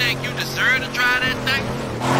think you deserve to try that thing?